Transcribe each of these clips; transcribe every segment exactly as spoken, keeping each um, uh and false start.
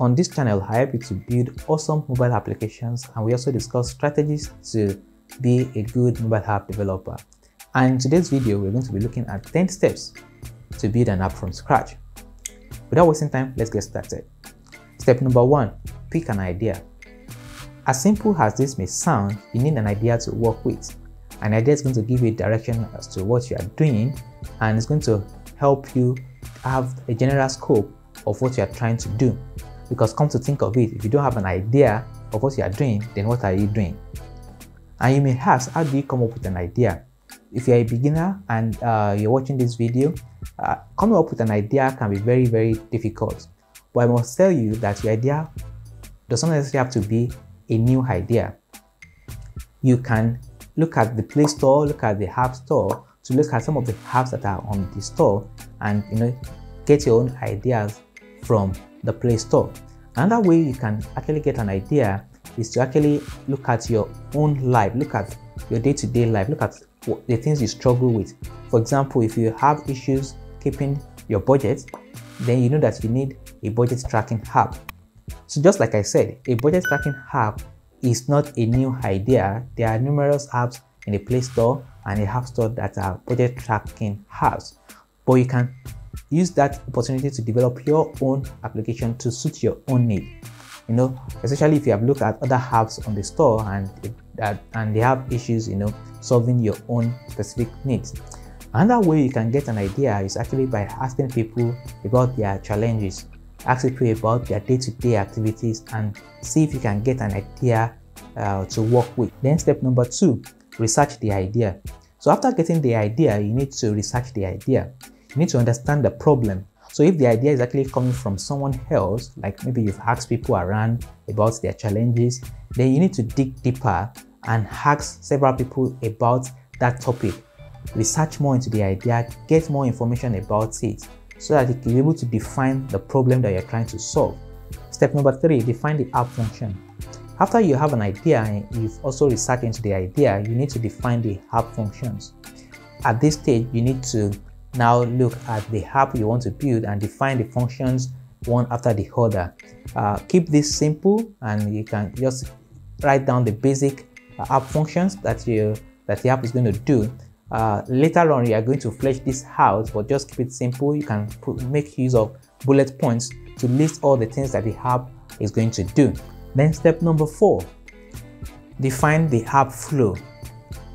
On this channel, I help you to build awesome mobile applications, and we also discuss strategies to be a good mobile app developer. And in today's video, we're going to be looking at ten steps to build an app from scratch. Without wasting time, let's get started. Step number one, pick an idea. As simple as this may sound, you need an idea to work with. An idea is going to give you direction as to what you are doing, and it's going to help you have a general scope of what you are trying to do. Because come to think of it, if you don't have an idea of what you are doing, then what are you doing? And you may ask, how do you come up with an idea? If you're a beginner and uh, you're watching this video, uh, coming up with an idea can be very, very difficult. But I must tell you that your idea does not necessarily have to be a new idea. You can look at the Play Store, look at the App Store, to look at some of the apps that are on the store, and you know, get your own ideas from the Play Store. Another way you can actually get an idea is to actually look at your own life, look at your day-to-day life, look at what, the things you struggle with. For example, if you have issues keeping your budget, then you know that you need a budget tracking app. So just like I said, a budget tracking app is not a new idea. There are numerous apps in the Play Store and the App Store that are budget tracking apps, but you can use that opportunity to develop your own application to suit your own need. You know, especially if you have looked at other apps on the store and that and they have issues, you know, solving your own specific needs. Another way you can get an idea is actually by asking people about their challenges. Ask people about their day-to-day activities and see if you can get an idea uh, to work with. Then step number two, research the idea. So after getting the idea, you need to research the idea. You need to understand the problem. So if the idea is actually coming from someone else, like maybe you've asked people around about their challenges, then you need to dig deeper and ask several people about that topic. Research more into the idea, get more information about it, so that you can be able to define the problem that you're trying to solve. Step number three, define the app function. After you have an idea and you've also researched into the idea, you need to define the app functions. At this stage, you need to now look at the app you want to build and define the functions one after the other. Uh, keep this simple, and you can just write down the basic uh, app functions that you that the app is going to do. Uh, later on, you are going to flesh this out, but just keep it simple. You can put, make use of bullet points to list all the things that the app is going to do. Then step number four, define the app flow.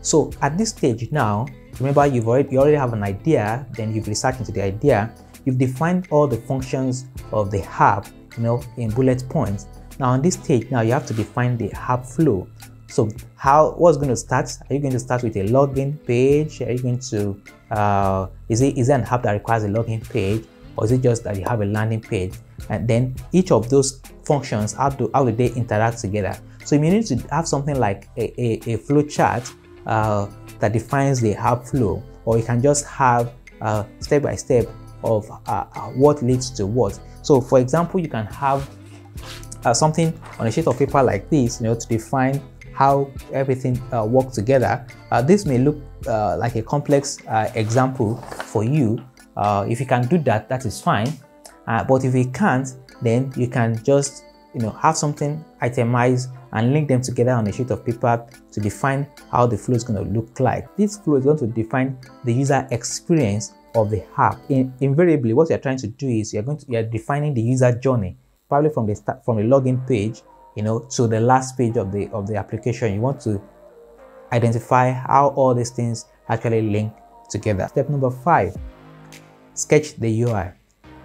So at this stage now, remember, you've already, you already have an idea, then you've researched into the idea, you've defined all the functions of the app, you know, in bullet points. Now on this stage, now you have to define the app flow. So how, what's going to start? Are you going to start with a login page? Are you going to, uh, is it, is it an app that requires a login page, or is it just that you have a landing page? And then each of those functions, how do, how do they interact together? So you may need to have something like a, a, a flow chart uh, that defines the app flow, or you can just have uh, step by step of uh, what leads to what. So for example, you can have uh, something on a sheet of paper like this, you know, to define how everything uh, works together. Uh, this may look uh, like a complex uh, example for you. Uh, if you can do that, that is fine. Uh, but if you can't, then you can just, you know, have something itemized and link them together on a sheet of paper to define how the flow is going to look like. This flow is going to define the user experience of the app. In, invariably, what you're trying to do is you're going to you're defining the user journey, probably from the start, from the login page, you know, to the last page of the of the application. You want to identify how all these things actually link together. Step number five, sketch the U I.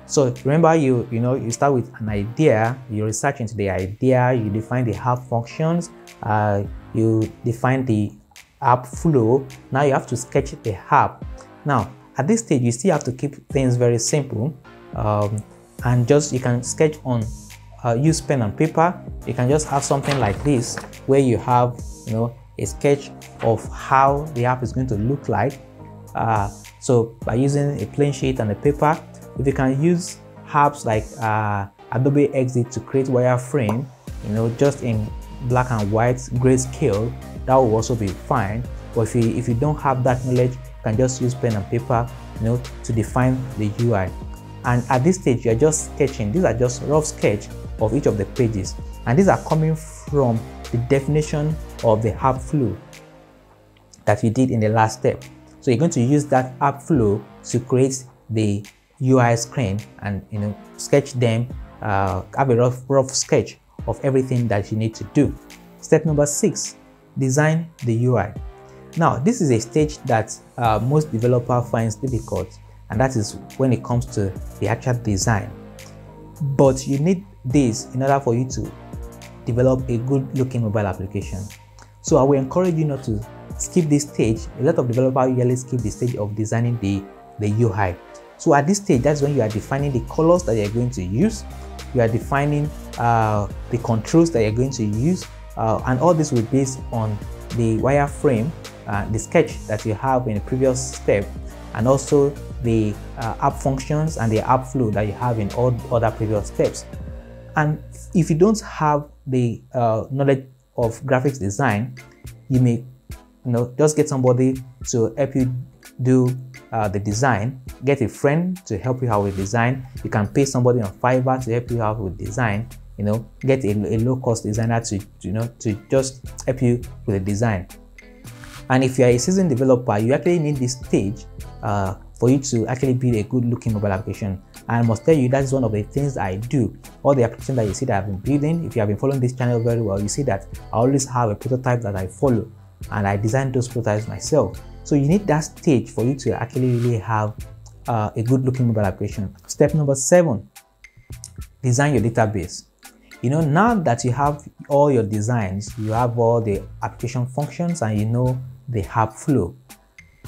So remember, you you know you start with an idea, you research into the idea, you define the app functions, uh, you define the app flow. Now you have to sketch the app. Now at this stage, you still have to keep things very simple, um, and just you can sketch on. Uh, use pen and paper. You can just have something like this, where you have, you know, a sketch of how the app is going to look like. Uh, so by using a plain sheet and a paper, if you can use apps like uh, Adobe Exit to create wireframe, you know, just in black and white grayscale, that will also be fine. But if you if you don't have that knowledge, you can just use pen and paper, you know, to define the U I. And at this stage, you are just sketching. These are just rough sketch of each of the pages, and these are coming from the definition of the app flow that you did in the last step. So you're going to use that app flow to create the U I screen and, you know, sketch them, uh, have a rough, rough sketch of everything that you need to do. Step number six, design the U I. Now, this is a stage that uh, most developer finds difficult, and that is when it comes to the actual design. But you need this in order for you to develop a good looking mobile application. So I will encourage you not to skip this stage. A lot of developers usually skip the stage of designing the, the U I. So at this stage, that's when you are defining the colors that you're going to use. You are defining uh, the controls that you're going to use. Uh, and all this will be based on the wireframe, uh, the sketch that you have in the previous step, and also the uh, app functions and the app flow that you have in all other previous steps. And if you don't have the uh, knowledge of graphics design, you may, you know, just get somebody to help you do uh, the design. Get a friend to help you out with design. You can pay somebody on Fiverr to help you out with design. You know, get a, a low-cost designer to, you know, to just help you with the design. And if you are a seasoned developer, you actually need this stage uh, for you to actually build a good-looking mobile application. And I must tell you, that is one of the things I do. All the applications that you see that I've been building, if you have been following this channel very well, you see that I always have a prototype that I follow, and I design those prototypes myself. So you need that stage for you to actually really have uh, a good-looking mobile application. Step number seven, design your database. You know, now that you have all your designs, you have all the application functions, and you know the app flow.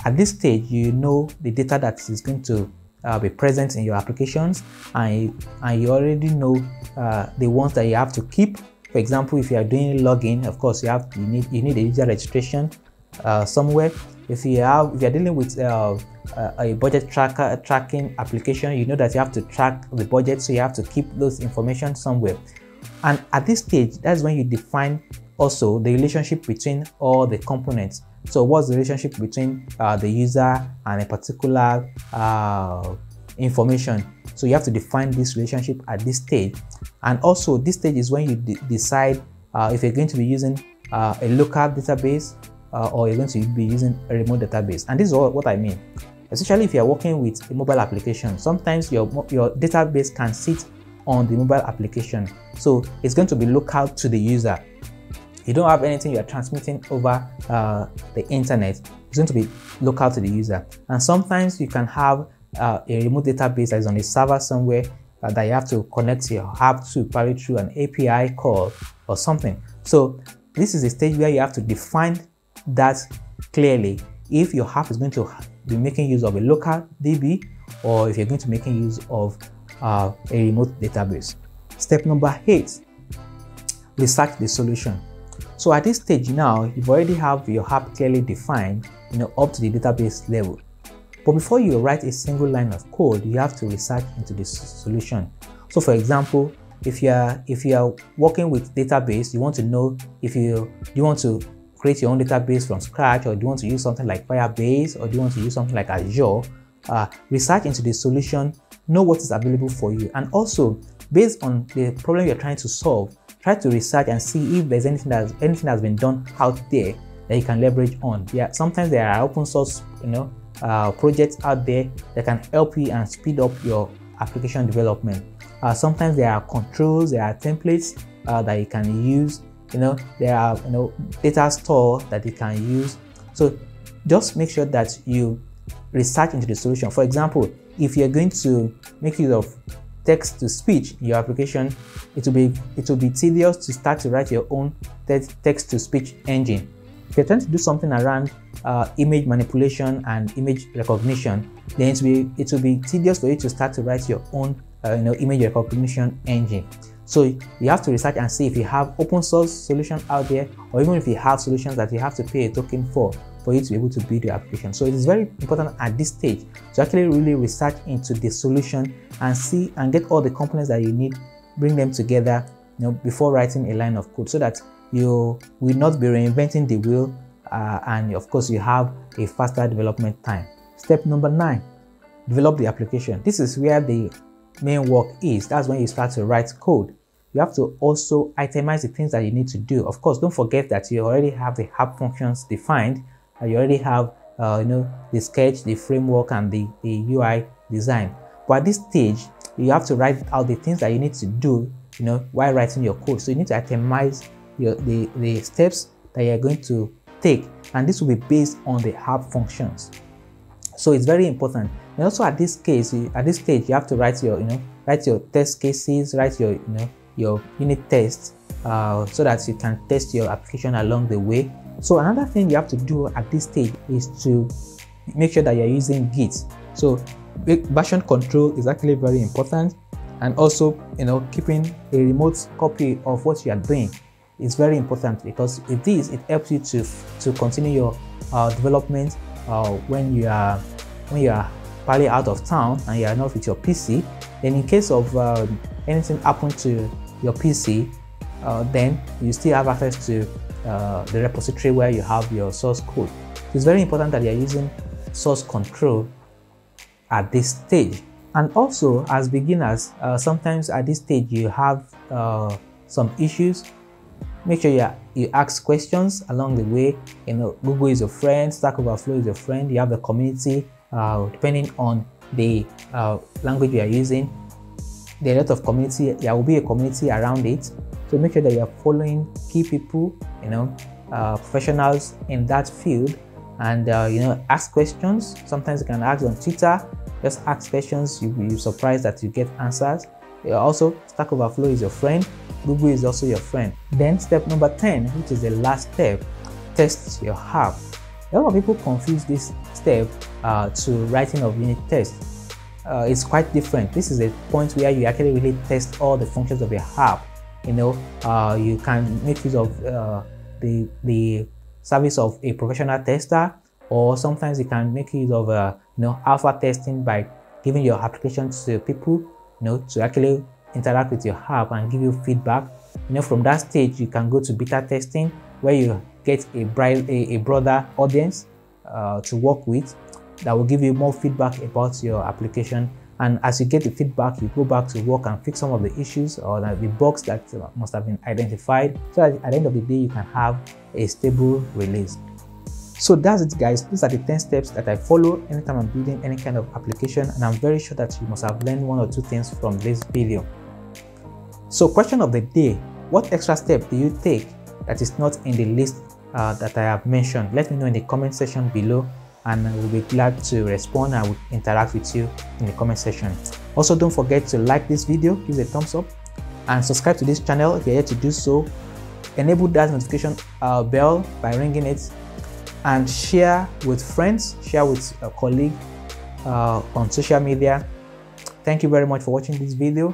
At this stage, you know the data that is going to uh, be present in your applications, and you, and you already know uh, the ones that you have to keep. For example, if you are doing login, of course, you have you need you need a user registration uh, somewhere. If you have if you are dealing with uh, a budget tracker tracking application, you know that you have to track the budget, so you have to keep those information somewhere. And at this stage, that's when you define also the relationship between all the components. So what's the relationship between uh, the user and a particular uh, information? So you have to define this relationship at this stage. And also this stage is when you de decide uh, if you're going to be using uh, a local database uh, or you're going to be using a remote database. And this is all what I mean. Especially if you're working with a mobile application, sometimes your, your database can sit on the mobile application, so it's going to be local to the user. You don't have anything you are transmitting over uh, the internet. It's going to be local to the user. And sometimes you can have uh, a remote database that is on a server somewhere uh, that you have to connect your app to, probably through an A P I call or something. So this is a stage where you have to define that clearly, if your app is going to be making use of a local D B or if you're going to be making use of Uh, a remote database. Step number eight, research the solution. So at this stage now, you've already have your app clearly defined, you know, up to the database level. But before you write a single line of code, you have to research into the solution. So for example, if you are if you are working with database, you want to know if you you want to create your own database from scratch, or do you want to use something like Firebase, or do you want to use something like Azure. Uh, research into the solution, know what is available for you, and also based on the problem you're trying to solve, try to research and see if there's anything that's anything that's been done out there that you can leverage on. Yeah, sometimes there are open source, you know, uh, projects out there that can help you and speed up your application development. Uh, sometimes there are controls, there are templates uh, that you can use. You know, there are you know data store that you can use. So just make sure that you research into the solution. For example, if you're going to make use of text to speech in your application, it will be it will be tedious to start to write your own te text to speech engine. If you're trying to do something around uh, image manipulation and image recognition, then it will be it will be tedious for you to start to write your own uh, you know image recognition engine. So you have to research and see if you have open source solutions out there, or even if you have solutions that you have to pay a token for, for you to be able to build your application. So it is very important at this stage to actually really research into the solution and see and get all the components that you need, bring them together, you know, before writing a line of code, so that you will not be reinventing the wheel uh, and of course you have a faster development time. Step number nine, develop the application. This is where the main work is. That's when you start to write code. you have to also itemize the things that you need to do. Of course, don't forget that you already have the app functions defined, and you already have uh, you know, the sketch, the framework, and the, the U I design. But at this stage, you have to write out the things that you need to do, you know, while writing your code. So you need to itemize your, the, the steps that you're going to take, and this will be based on the app functions. So it's very important. And also at this case, at this stage, you have to write your, you know, write your test cases, write your, you know, your unit tests, uh, so that you can test your application along the way. So another thing you have to do at this stage is to make sure that you're using Git. So version control is actually very important, and also, you know, keeping a remote copy of what you are doing is very important, because with this, it helps you to to continue your uh, development uh, when you are when you are probably out of town and you are not with your P C. Then in case of uh, anything happen to your P C, uh, then you still have access to uh, the repository where you have your source code. So it's very important that you are using source control at this stage. And also, as beginners, uh, sometimes at this stage you have uh, some issues. Make sure you, you ask questions along the way. You know, Google is your friend, Stack Overflow is your friend, you have the community, uh, depending on the uh, language you are using. There are a lot of community, there will be a community around it. So make sure that you are following key people, you know, uh, professionals in that field, and uh, you know, ask questions. Sometimes you can ask on Twitter, just ask questions, you'll be surprised that you get answers. Also, Stack Overflow is your friend, Google is also your friend. Then step number ten, which is the last step, test your app. A lot of people confuse this step uh, to writing of unit tests. Uh, it's quite different. This is a point where you actually really test all the functions of your app. You know, uh, you can make use of uh, the, the service of a professional tester, or sometimes you can make use of uh, you know, alpha testing by giving your application to people, you know, to actually interact with your app and give you feedback. You know, from that stage, you can go to beta testing, where you get a, bright, a, a broader audience uh, to work with that will give you more feedback about your application. And as you get the feedback, you go back to work and fix some of the issues or the bugs that must have been identified, so that at the end of the day, you can have a stable release. So that's it, guys. These are the ten steps that I follow anytime I'm building any kind of application, and I'm very sure that you must have learned one or two things from this video. So question of the day, what extra step do you take that is not in the list uh, that I have mentioned? Let me know in the comment section below, and I will be glad to respond. I will interact with you in the comment section. Also, don't forget to like this video, give it a thumbs up, and subscribe to this channel if you're yet to do so. Enable that notification uh, bell by ringing it, and share with friends, share with a colleague uh, on social media. Thank you very much for watching this video,